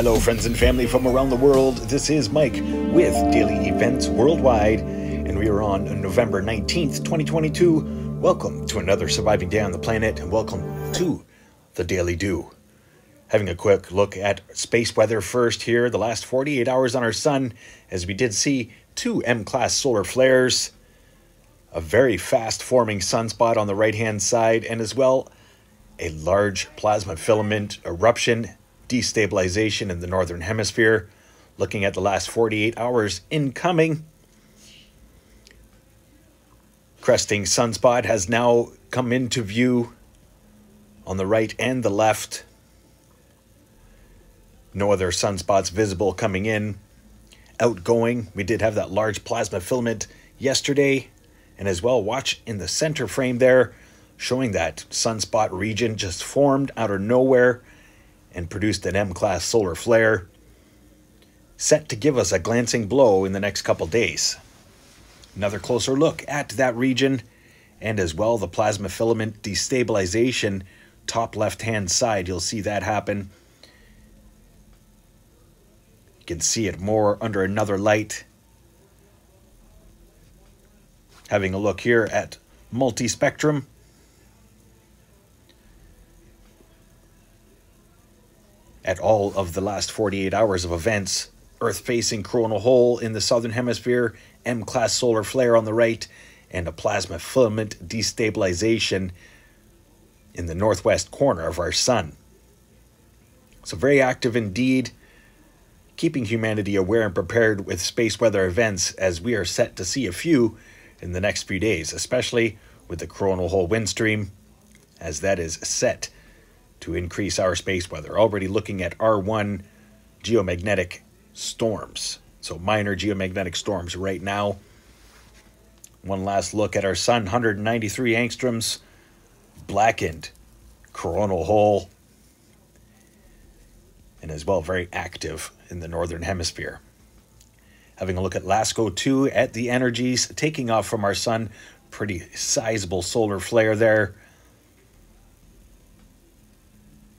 Hello, friends and family from around the world. This is Mike with Daily Events Worldwide, and we are on November 19th, 2022. Welcome to another surviving day on the planet, and welcome to the Daily Dew. Having a quick look at space weather first here, the last 48 hours on our sun, as we did see two M-class solar flares, a very fast-forming sunspot on the right-hand side, and as well, a large plasma filament eruption destabilization in the northern hemisphere. Looking at the last 48 hours incoming, cresting sunspot has now come into view on the right and the left. No other sunspots visible coming in. Outgoing, we did have that large plasma filament yesterday, and as well, watch in the center frame there, showing that sunspot region just formed out of nowhere and produced an M-class solar flare, set to give us a glancing blow in the next couple days. Another closer look at that region, and as well the plasma filament destabilization, top left-hand side, you'll see that happen. You can see it more under another light. Having a look here at multispectrum. At all of the last 48 hours of events, Earth-facing coronal hole in the southern hemisphere, M-class solar flare on the right, and a plasma filament destabilization in the northwest corner of our sun. So very active indeed, keeping humanity aware and prepared with space weather events, as we are set to see a few in the next few days, especially with the coronal hole wind stream, as that is set to increase our space weather. Already looking at R1 geomagnetic storms. So minor geomagnetic storms right now. One last look at our sun, 193 angstroms, blackened coronal hole, and as well very active in the northern hemisphere. Having a look at LASCO 2 at the energies, taking off from our sun, pretty sizable solar flare there,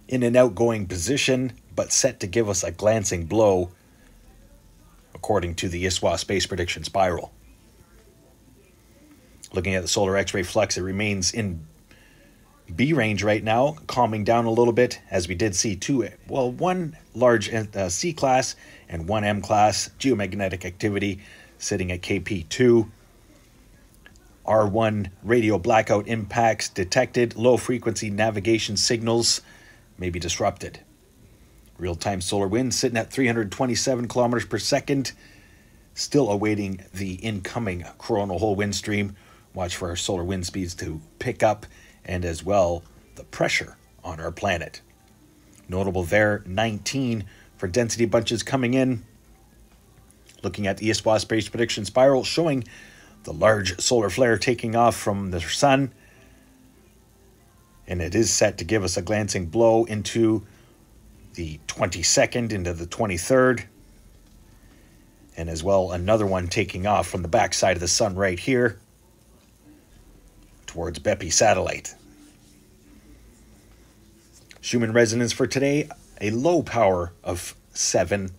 in an outgoing position, but set to give us a glancing blow, according to the ISWA space prediction spiral. Looking at the solar X-ray flux, it remains in B range right now, calming down a little bit, as we did see one large C-class and one M-class geomagnetic activity sitting at KP2. R1 radio blackout impacts detected, low-frequency navigation signals may be disrupted. Real-time solar wind sitting at 327 kilometers per second, still awaiting the incoming coronal hole wind stream. Watch for our solar wind speeds to pick up, and as well the pressure on our planet. Notable there, 19 for density bunches coming in. Looking at the ESWA space prediction spiral, showing the large solar flare taking off from the sun, and it is set to give us a glancing blow into the 22nd, into the 23rd. And as well, another one taking off from the backside of the sun right here towards Bepi satellite. Schumann resonance for today, a low power of 7.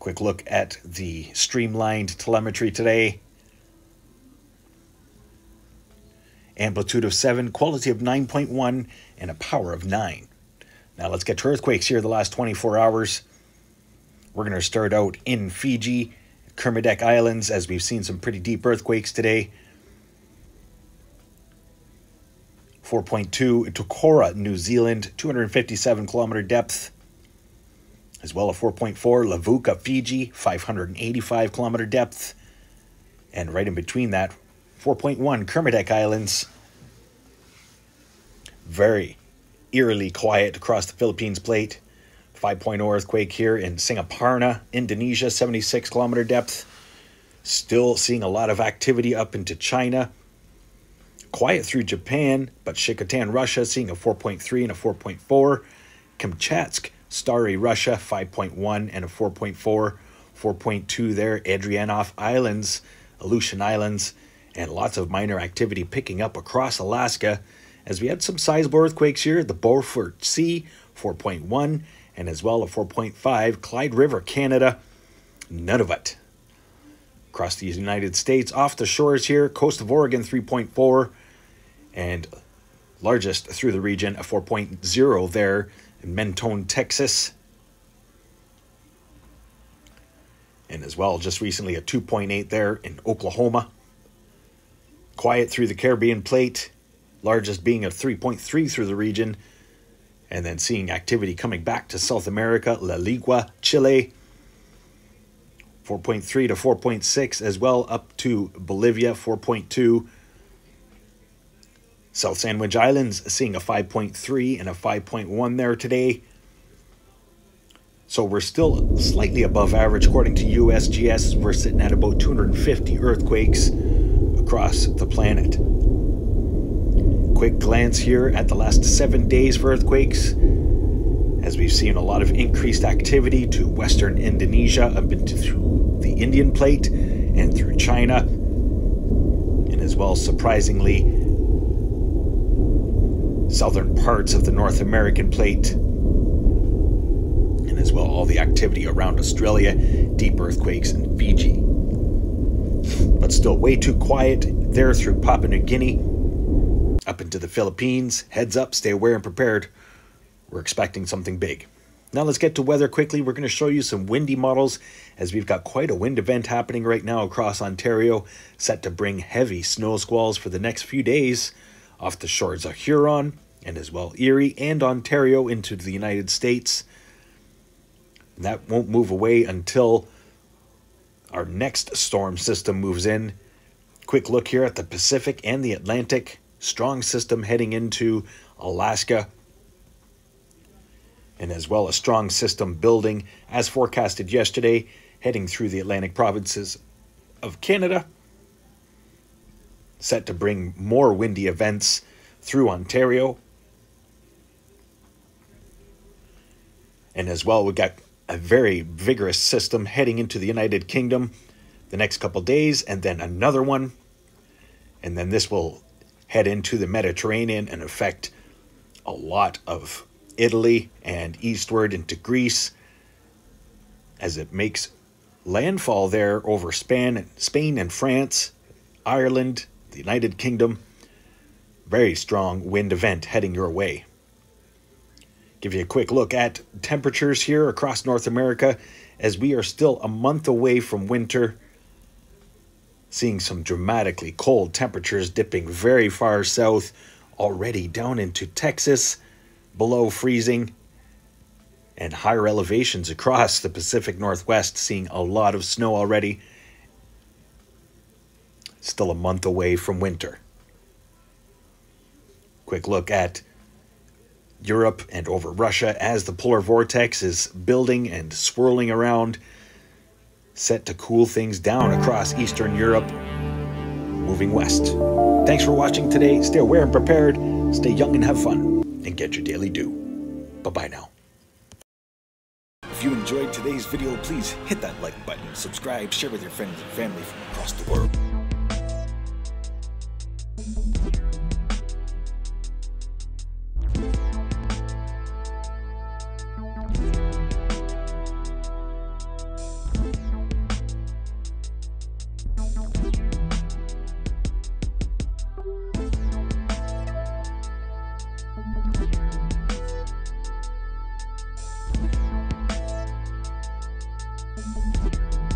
Quick look at the streamlined telemetry today. Amplitude of 7, quality of 9.1, and a power of 9. Now let's get to earthquakes here the last 24 hours. We're going to start out in Fiji, Kermadec Islands, as we've seen some pretty deep earthquakes today. 4.2 in Tokora, New Zealand, 257-kilometer depth. As well, a 4.4 Lavuka, Fiji, 585-kilometer depth. And right in between that, 4.1 Kermadec Islands. Very eerily quiet across the Philippines plate. 5.0 earthquake here in Singaparna, Indonesia, 76-kilometer depth. Still seeing a lot of activity up into China. Quiet through Japan, but Shikotan, Russia, seeing a 4.3 and a 4.4. Kamchatsk, Starry Russia, 5.1 and a 4.4. 4.2 there, Adrianoff Islands, Aleutian Islands. And lots of minor activity picking up across Alaska, as we had some sizable earthquakes here. The Beaufort Sea, 4.1, and as well a 4.5 Clyde River, Canada. None of it. Across the United States, off the shores here, coast of Oregon, 3.4, and largest through the region, a 4.0 there in Mentone, Texas. And as well, just recently, a 2.8 there in Oklahoma. Quiet through the Caribbean Plate, largest being a 3.3 through the region. And then seeing activity coming back to South America, La Ligua, Chile. 4.3 to 4.6 as well, up to Bolivia, 4.2. South Sandwich Islands seeing a 5.3 and a 5.1 there today. So we're still slightly above average according to USGS. We're sitting at about 250 earthquakes across the planet. Quick glance here at the last 7 days for earthquakes, as we've seen a lot of increased activity to western Indonesia, up into through the Indian plate and through China, and as well, surprisingly, southern parts of the North American plate, and as well all the activity around Australia, deep earthquakes in Fiji. But still way too quiet there through Papua New Guinea, up into the Philippines. Heads up, stay aware and prepared. We're expecting something big. Now let's get to weather quickly. We're going to show you some windy models, as we've got quite a wind event happening right now across Ontario, set to bring heavy snow squalls for the next few days off the shores of Huron and as well Erie and Ontario into the United States. And that won't move away until our next storm system moves in. Quick look here at the Pacific and the Atlantic. Strong system heading into Alaska, and as well a strong system building as forecasted yesterday, heading through the Atlantic provinces of Canada, set to bring more windy events through Ontario. And as well, we've got a very vigorous system heading into the United Kingdom the next couple days, and then another one, and then this will head into the Mediterranean and affect a lot of Italy and eastward into Greece, as it makes landfall there over Spain and France, Ireland, the United Kingdom. Very strong wind event heading your way. Give you a quick look at temperatures here across North America, as we are still a month away from winter. Seeing some dramatically cold temperatures dipping very far south, already down into Texas, below freezing, and higher elevations across the Pacific Northwest, seeing a lot of snow already. Still a month away from winter. Quick look at Europe and over Russia as the polar vortex is building and swirling around, set to cool things down across Eastern Europe, moving west. Thanks for watching today. Stay aware and prepared. Stay young and have fun, and get your Daily Dew. Bye-bye now. If you enjoyed today's video, please hit that like button, subscribe, share with your friends and family from across the world.